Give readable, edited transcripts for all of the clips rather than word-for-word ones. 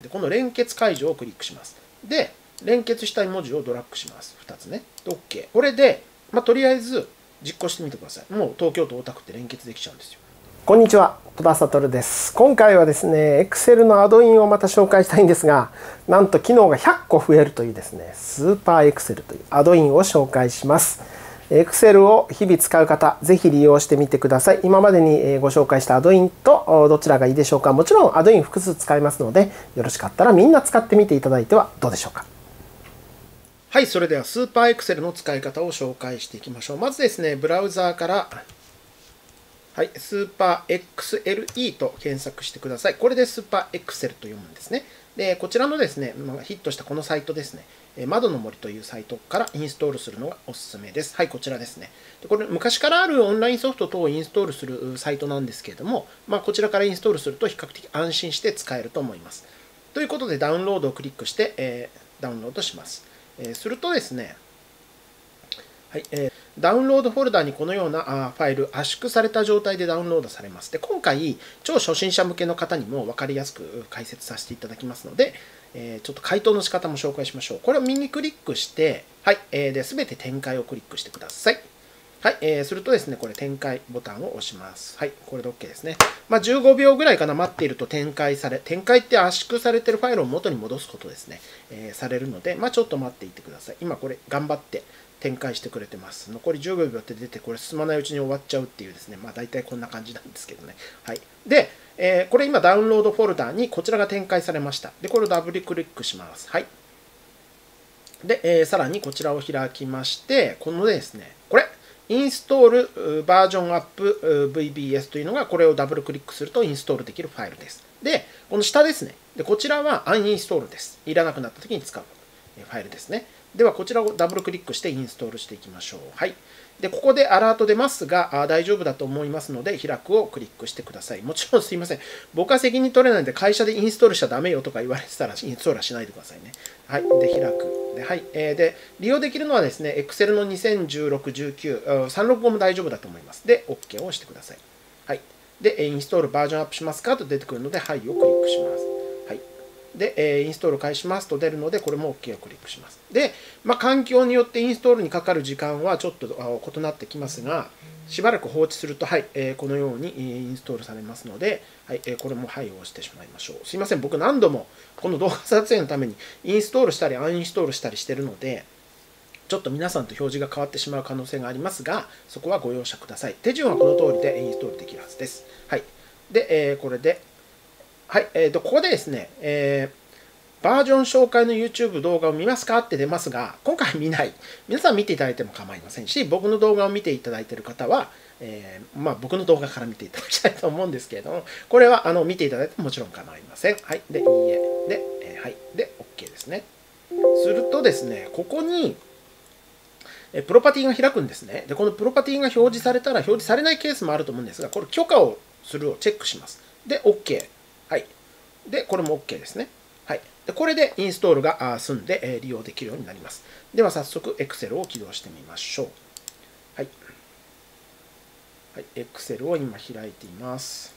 でこの連結解除をクリックします。で、連結したい文字をドラッグします。2つね。で、OK。これで、とりあえず実行してみてください。もう東京都大田区って連結できちゃうんですよ。こんにちは、戸田悟です。今回はですね、Excel のアドインをまた紹介したいんですが、なんと機能が100個増えるというですね、スーパー Excel というアドインを紹介します。Excel を日々使う方、ぜひ利用してみてください。今までにご紹介したアドインとどちらがいいでしょうか。もちろんアドイン複数使いますので、よろしかったらみんな使ってみていただいてはどうでしょうか。はい、それではスーパー Excel の使い方を紹介していきましょう。まずですね、ブラウザーから、はい、スーパー XLE と検索してください。これでスーパー Excel と読むんですね。で、こちらのですね、ヒットしたこのサイトですね、窓の森というサイトからインストールするのがおすすめです。はい、こちらですね。で、これ昔からあるオンラインソフト等をインストールするサイトなんですけれども、こちらからインストールすると比較的安心して使えると思います。ということで、ダウンロードをクリックして、ダウンロードします。するとですね、はい、ダウンロードフォルダにこのようなファイル、圧縮された状態でダウンロードされます。で、今回、超初心者向けの方にも分かりやすく解説させていただきますので、ちょっと回答の仕方も紹介しましょう。これを右クリックして、はい、すべて展開をクリックしてください。はい、するとですね、これ展開ボタンを押します。はい、これで OK ですね。15秒ぐらいかな、待っていると展開され、展開って圧縮されているファイルを元に戻すことですね、されるので、ちょっと待っていてください。今これ頑張って展開してくれてます。残り15秒って出て、これ進まないうちに終わっちゃうっていうですね、大体こんな感じなんですけどね。はい。で、これ今ダウンロードフォルダにこちらが展開されました。で、これをダブルクリックします。はい。で、さらにこちらを開きまして、このですね、これ、インストールバージョンアップ VBS というのが、これをダブルクリックするとインストールできるファイルです。で、この下ですね。で、こちらはアンインストールです。いらなくなった時に使うファイルですね。では、こちらをダブルクリックしてインストールしていきましょう。はい。で、ここでアラート出ますが、大丈夫だと思いますので、開くをクリックしてください。もちろんすいません。僕は責任取れないので、会社でインストールしちゃダメよとか言われてたら、インストールはしないでくださいね。はい。で、開く。で、はい。で、利用できるのはですね、Excel の2016、19、365も大丈夫だと思います。で、OK を押してください。はい。で、インストールバージョンアップしますかと出てくるので、はいをクリックします。で、インストール開始しますと出るので、これも OK をクリックします。で、環境によってインストールにかかる時間はちょっと異なってきますが、しばらく放置すると、はい、このようにインストールされますので、はい、これもはいを押してしまいましょう。すいません、僕何度もこの動画撮影のためにインストールしたりアンインストールしたりしてるので、ちょっと皆さんと表示が変わってしまう可能性がありますが、そこはご容赦ください。手順はこの通りでインストールできるはずです。はい。で、これで、はい、ここでですね、バージョン紹介の YouTube 動画を見ますかって出ますが、今回見ない。皆さん見ていただいても構いませんし、僕の動画を見ていただいている方は、僕の動画から見ていただきたいと思うんですけれども、これは見ていただいてももちろん構いません。はい。で、いいえ。で、はい。で、OK ですね。するとですね、ここに、プロパティが開くんですね。で、このプロパティが表示されたら、表示されないケースもあると思うんですが、これ、許可をするをチェックします。で、OK。はい。で、これも OK ですね。はい。で、これでインストールが済んで利用できるようになります。では、早速 Excel を起動してみましょう。はい。はい。Excel を今開いています。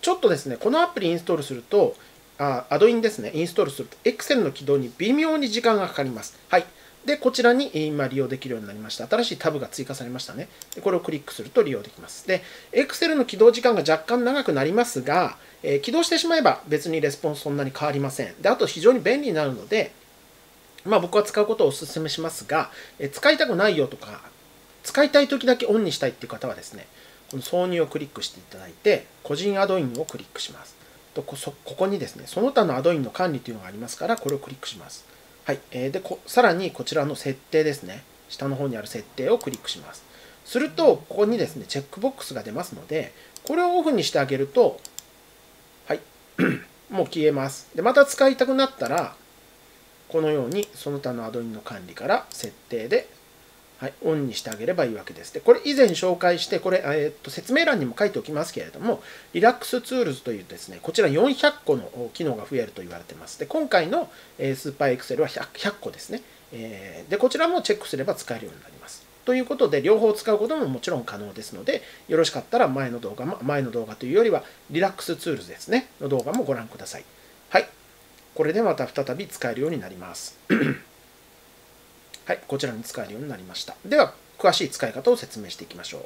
ちょっとですね、このアプリインストールすると、アドインですね、インストールすると、Excel の起動に微妙に時間がかかります。はい。で、こちらに今利用できるようになりました。新しいタブが追加されましたね。で、これをクリックすると利用できます。で、Excel の起動時間が若干長くなりますが、起動してしまえば別にレスポンスそんなに変わりません。で、あと非常に便利になるので、僕は使うことをお勧めしますが、使いたくないよとか、使いたい時だけオンにしたいっていう方はですね、この挿入をクリックしていただいて、個人アドインをクリックします。と、ここにですね、その他のアドインの管理というのがありますから、これをクリックします。はい、でさらにこちらの設定ですね、下の方にある設定をクリックします。すると、ここにですね、チェックボックスが出ますので、これをオフにしてあげると、はい、もう消えます。で、また使いたくなったら、このようにその他のアドインの管理から設定で、はい、オンにしてあげればいいわけです。で、これ以前紹介して、これ、説明欄にも書いておきますけれども、Relax Tools というですね、こちら400個の機能が増えると言われています。で、今回のスーパー Excel は100個ですね。で、こちらもチェックすれば使えるようになります。ということで両方使うことももちろん可能ですので、よろしかったら前の動画というよりはリラックスツールですねの動画もご覧ください。はい、これでまた再び使えるようになりますはい、こちらに使えるようになりました。では詳しい使い方を説明していきましょう。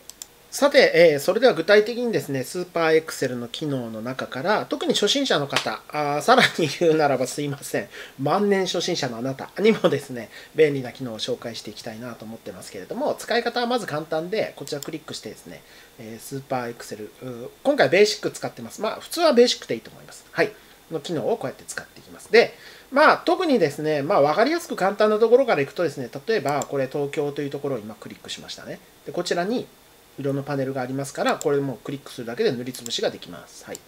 さて、それでは具体的にですね、スーパーエクセルの機能の中から、特に初心者の方、さらに言うならばすいません、万年初心者のあなたにもですね、便利な機能を紹介していきたいなと思ってますけれども、使い方はまず簡単で、こちらクリックしてですね、スーパーエクセル、今回ベーシック使ってます。まあ、普通はベーシックでいいと思います。はい。の機能をこうやって使っていきます。で、まあ、特にですね、まあ、分かりやすく簡単なところからいくとですね、例えば、これ東京というところを今クリックしましたね。で、こちらに、色のパネルがありますから、これもクリックするだけで塗りつぶしができます。はい、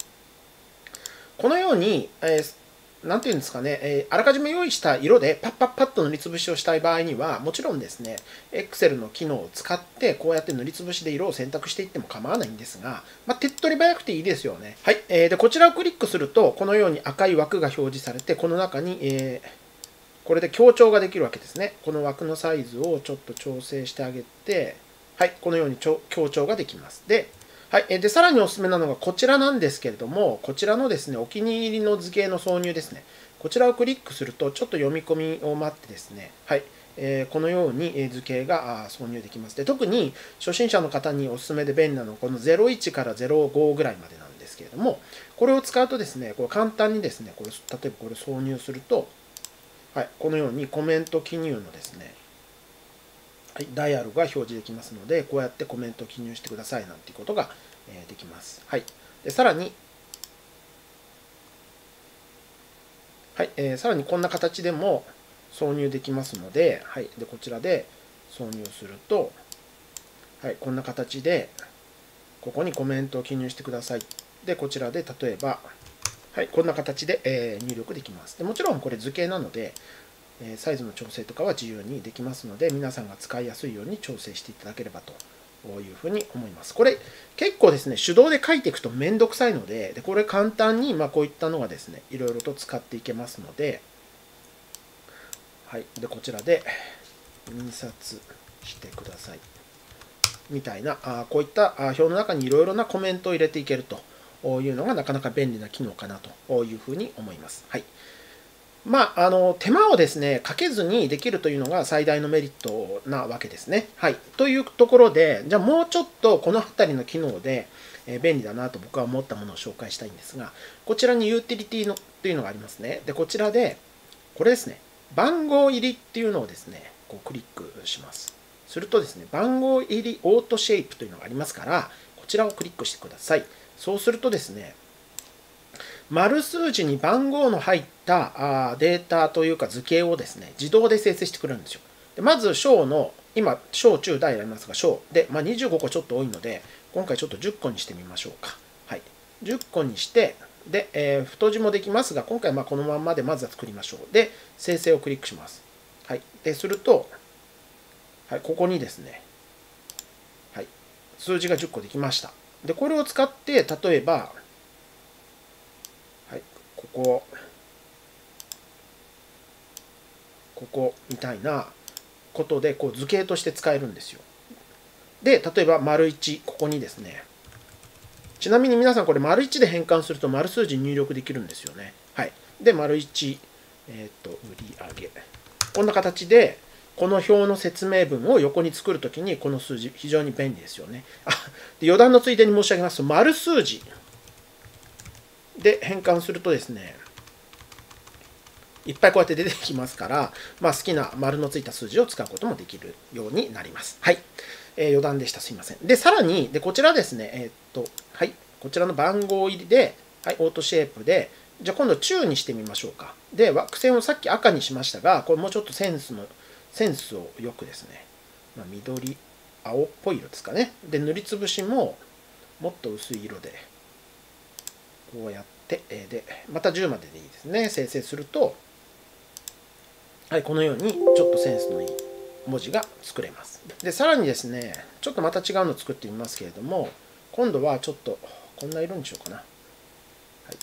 このように、なんていうんですかね、あらかじめ用意した色でパッパッパッと塗りつぶしをしたい場合には、もちろんですね、Excel の機能を使って、こうやって塗りつぶしで色を選択していっても構わないんですが、まあ、手っ取り早くていいですよね。はい、でこちらをクリックすると、このように赤い枠が表示されて、この中に、これで強調ができるわけですね。この枠のサイズをちょっと調整してあげて、はい、このように強調ができます。で、はい、で、さらにおすすめなのがこちらなんですけれども、こちらのですね、お気に入りの図形の挿入ですね。こちらをクリックすると、ちょっと読み込みを待ってですね、はい、このように図形が挿入できます。で、特に初心者の方におすすめで便利なのは、この01から05ぐらいまでなんですけれども、これを使うとですね、こう簡単にですね、これ例えばこれ挿入すると、はい、このようにコメント記入のですね、はい、ダイアログが表示できますので、こうやってコメントを記入してくださいなんていうことができます。はい、でさらに、はいさらにこんな形でも挿入できますので、はい、でこちらで挿入すると、はい、こんな形で、ここにコメントを記入してください。で、こちらで例えば、はい、こんな形で、入力できます。でもちろんこれ図形なので、サイズの調整とかは自由にできますので、皆さんが使いやすいように調整していただければというふうに思います。これ結構ですね、手動で書いていくとめんどくさいので、これ簡単にまあこういったのがですね、いろいろと使っていけますので、はい、でこちらで印刷してください。みたいな、こういった表の中にいろいろなコメントを入れていけるというのがなかなか便利な機能かなというふうに思います。はい。まあ、手間をですね、かけずにできるというのが最大のメリットなわけですね。はい。というところで、じゃあもうちょっとこの辺りの機能で便利だなと僕は思ったものを紹介したいんですが、こちらにユーティリティのというのがありますね。で、こちらで、これですね、番号入りっていうのをですね、こうクリックします。するとですね、番号入りオートシェイプというのがありますから、こちらをクリックしてください。そうするとですね、丸数字に番号の入ったデータというか図形をですね、自動で生成してくれるんですよ。でまず、小の、今、小中大ありますが、小で、まあ、25個ちょっと多いので、今回ちょっと10個にしてみましょうか。はい、10個にして、で、太字もできますが、今回まあこのまんまでまずは作りましょう。で、生成をクリックします。はい、ですると、はい、ここにですね、はい、数字が10個できました。で、これを使って、例えば、ここみたいなことでこう図形として使えるんですよ。で、例えば丸1、ここにですね、ちなみに皆さんこれ丸1で変換すると丸数字入力できるんですよね。はい。で、丸1、売上。こんな形で、この表の説明文を横に作るときにこの数字、非常に便利ですよね。で、余談のついでに申し上げますと、丸数字。で、変換するとですね、いっぱいこうやって出てきますから、まあ、好きな丸のついた数字を使うこともできるようになります。はい。余談でした。すいません。で、さらに、でこちらですね、はい、こちらの番号入りで、はい、オートシェイプで、じゃあ今度中にしてみましょうか。で、枠線をさっき赤にしましたが、これもうちょっとセンスをよくですね、まあ、緑、青っぽい色ですかね。で、塗りつぶしも、もっと薄い色で、こうやって、で、また10まででいいですね。生成すると、はい、このようにちょっとセンスのいい文字が作れます。で、さらにですね、ちょっとまた違うのを作ってみますけれども、今度はちょっとこんな色にしようかな。はい、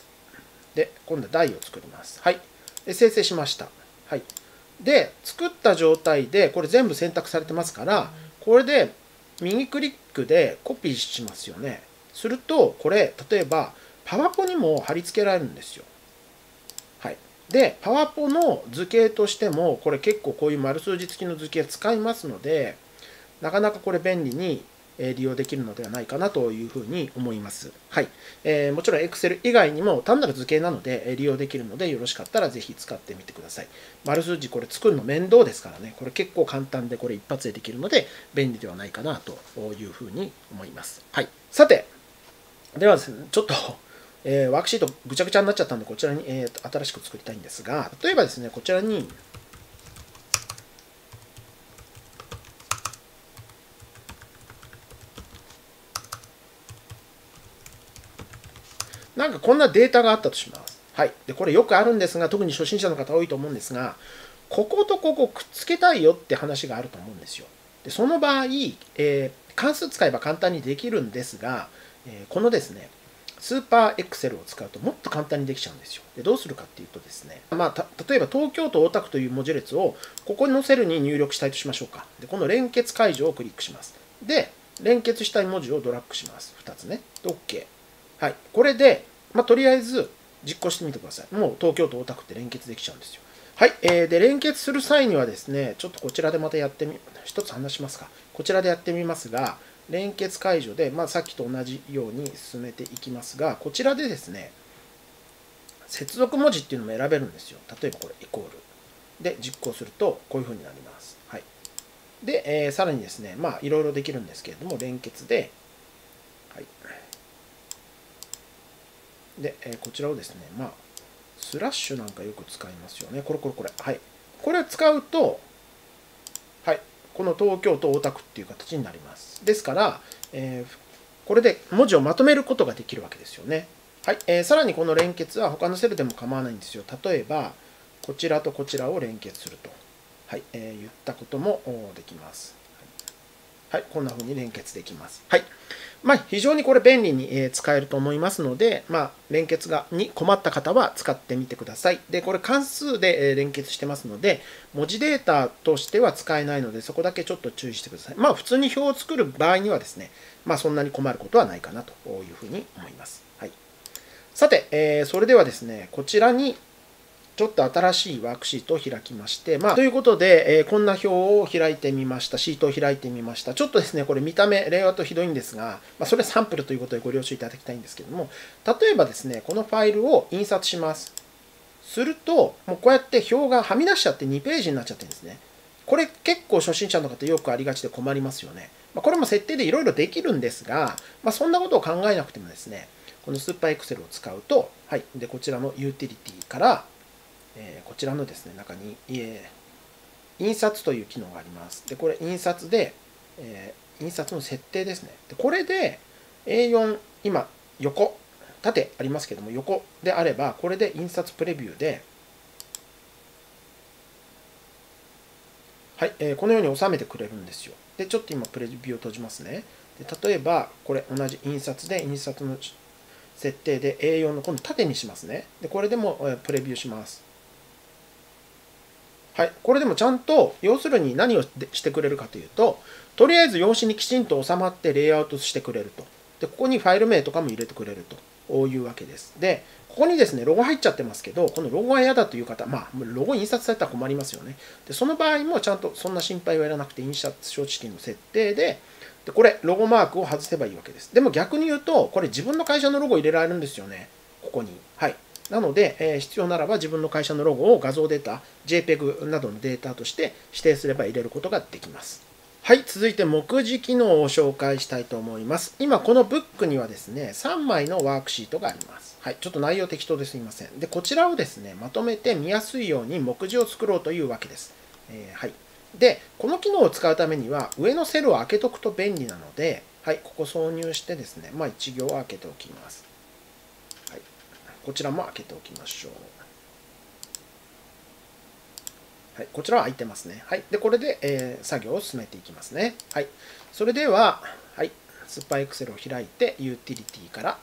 で、今度は台を作ります。はい。で、生成しました。はい。で、作った状態で、これ全部選択されてますから、これで右クリックでコピーしますよね。すると、これ、例えば、パワポにも貼り付けられるんですよ。はい。で、パワポの図形としても、これ結構こういう丸数字付きの図形使いますので、なかなかこれ便利に利用できるのではないかなというふうに思います。はい。もちろん Excel 以外にも単なる図形なので利用できるので、よろしかったらぜひ使ってみてください。丸数字これ作るの面倒ですからね。これ結構簡単で、これ一発でできるので便利ではないかなというふうに思います。はい。さて、ではですね、ちょっとワークシートぐちゃぐちゃになっちゃったんで、こちらに新しく作りたいんですが、例えばですね、こちらになんかこんなデータがあったとします。はい。で、これよくあるんですが、特に初心者の方多いと思うんですが、こことここくっつけたいよって話があると思うんですよ。で、その場合、関数使えば簡単にできるんですが、このですね、スーパーエクセルを使うともっと簡単にできちゃうんですよ。で、どうするかっていうとですね、例えば東京都大田区という文字列をここに載せるに入力したいとしましょうか。で、この連結解除をクリックします。で、連結したい文字をドラッグします。2つね。で、OK。はい、これで、とりあえず実行してみてください。もう東京都大田区って連結できちゃうんですよ。はい、で連結する際にはですね、ちょっとこちらでまたやってみ、一つ話しますか。こちらでやってみますが、連結解除で、さっきと同じように進めていきますが、こちらでですね、接続文字っていうのも選べるんですよ。例えばこれ、イコール。で、実行すると、こういうふうになります。はい、で、さらにですね、いろいろできるんですけれども、連結で、はい。で、こちらをですね、スラッシュなんかよく使いますよね。これ。はい。これを使うと、はい。この東京都大田区っていう形になります。ですから、これで文字をまとめることができるわけですよね。はい。さらにこの連結は他のセルでも構わないんですよ。例えば、こちらとこちらを連結すると。はい。言ったこともできます。はい、こんな風に連結できます。はい。非常にこれ便利に使えると思いますので、連結に困った方は使ってみてください。で、これ関数で連結してますので、文字データとしては使えないので、そこだけちょっと注意してください。普通に表を作る場合にはですね、そんなに困ることはないかなというふうに思います。はい。さて、それではですね、こちらに、ちょっと新しいワークシートを開きまして、ということで、こんな表を開いてみました。シートを開いてみました。ちょっとですね、これ見た目、レイアウトひどいんですが、それはサンプルということでご了承いただきたいんですけども、例えばですね、このファイルを印刷します。すると、もうこうやって表がはみ出しちゃって2ページになっちゃってるんですね。これ結構初心者の方よくありがちで困りますよね。これも設定でいろいろできるんですが、そんなことを考えなくてもですね、このスーパーエクセルを使うと、はい、で、こちらのユーティリティから、こちらのですね、中に、印刷という機能があります。で、これ、印刷で、印刷の設定ですね。で、これで A4、今、横、縦ありますけども、横であれば、これで印刷プレビューで、はい、このように収めてくれるんですよ。で、ちょっと今、プレビューを閉じますね。で、例えば、これ、同じ印刷で、印刷の設定で A4 の今度縦にしますね。で、これでも、プレビューします。はい、これでもちゃんと、要するに何をしてくれるかというと、とりあえず用紙にきちんと収まってレイアウトしてくれると。で、ここにファイル名とかも入れてくれると。こういうわけです。で、ここにですね、ロゴ入っちゃってますけど、このロゴは嫌だという方、ロゴ印刷されたら困りますよね。で、その場合もちゃんとそんな心配はいらなくて、印刷書式の設定で、で、これ、ロゴマークを外せばいいわけです。でも逆に言うと、これ自分の会社のロゴ入れられるんですよね。ここに。はい。なので、必要ならば自分の会社のロゴを画像データ、JPEG などのデータとして指定すれば入れることができます。はい、続いて目次機能を紹介したいと思います。今、このブックにはですね、3枚のワークシートがあります。はい、ちょっと内容適当ですいません。で、こちらをですね、まとめて見やすいように目次を作ろうというわけです。はい。で、この機能を使うためには、上のセルを開けとくと便利なので、はい、ここ挿入してですね、1行を開けておきます。こちらも開けておきましょう。はい、こちらは開いてますね。はい、でこれで、作業を進めていきますね。はい、それでは、はい、スーパーエクセルを開いて、ユーティリティから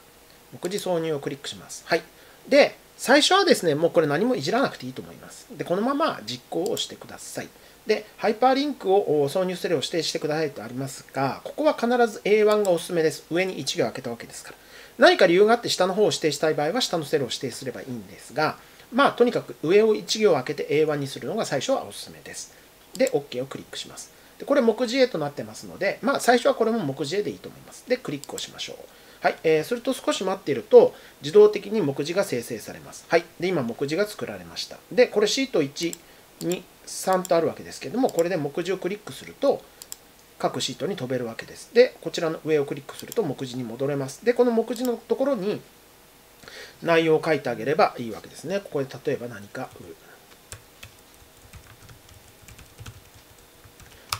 目次挿入をクリックします。はい、で、最初はですね、もうこれ何もいじらなくていいと思います。で、このまま実行をしてください。で、ハイパーリンクを挿入するよう指定してくださいとありますが、ここは必ず A1 がおすすめです。上に1行空けたわけですから。何か理由があって下の方を指定したい場合は、下のセルを指定すればいいんですが、まあ、とにかく上を1行空けて A1 にするのが最初はおすすめです。で、OK をクリックします。で、これ、目次 A となってますので、まあ、最初はこれも目次 A でいいと思います。で、クリックをしましょう。はい、すると少し待っていると、自動的に目次が生成されます。はい、で、今、目次が作られました。で、これ、シート1、2、3とあるわけですけれども、これで目次をクリックすると、各シートに飛べるわけです。で、こちらの上をクリックすると、目次に戻れます。で、この目次のところに内容を書いてあげればいいわけですね。ここで例えば何か、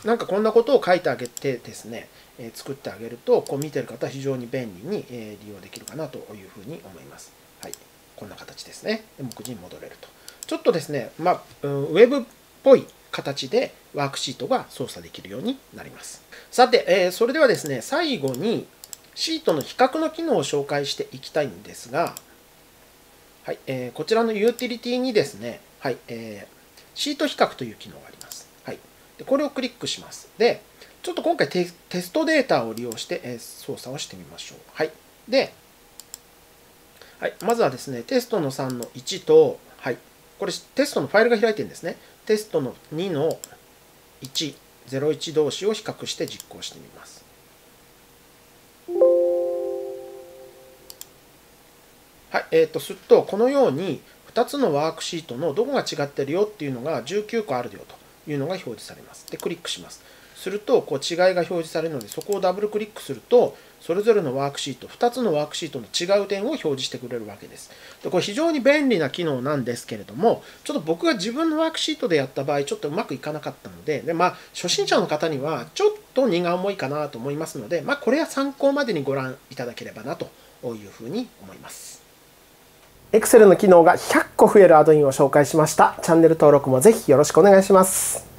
なんかこんなことを書いてあげてですね、作ってあげると、こう見てる方は非常に便利に利用できるかなというふうに思います。はい、こんな形ですね。目次に戻れると。ちょっとですね、まあ、ウェブっぽい形でワークシートが操作できるようになります。さて、それではですね、最後にシートの比較の機能を紹介していきたいんですが、はい、こちらのユーティリティにですね、はい、シート比較という機能があります。はい、でこれをクリックします。で、ちょっと今回テストデータを利用して、操作をしてみましょう。はい、で、はい、まずはですね、テストの3の1と、はい、これテストのファイルが開いてるんですね。テストの2の1、01同士を比較して実行してみます。はい、すると、このように2つのワークシートのどこが違ってるよっていうのが19個あるよというのが表示されます。で、クリックします。すると、こう違いが表示されるので、そこをダブルクリックすると、それぞれのワークシート、2つのワークシートの違う点を表示してくれるわけです。で、これ非常に便利な機能なんですけれども、ちょっと僕が自分のワークシートでやった場合、ちょっとうまくいかなかったので、で、まあ、初心者の方にはちょっと荷が重いかなと思いますので、まあ、これは参考までにご覧いただければなというふうに思います。Excel の機能が100個増えるアドインを紹介しました。チャンネル登録もぜひよろしくお願いします。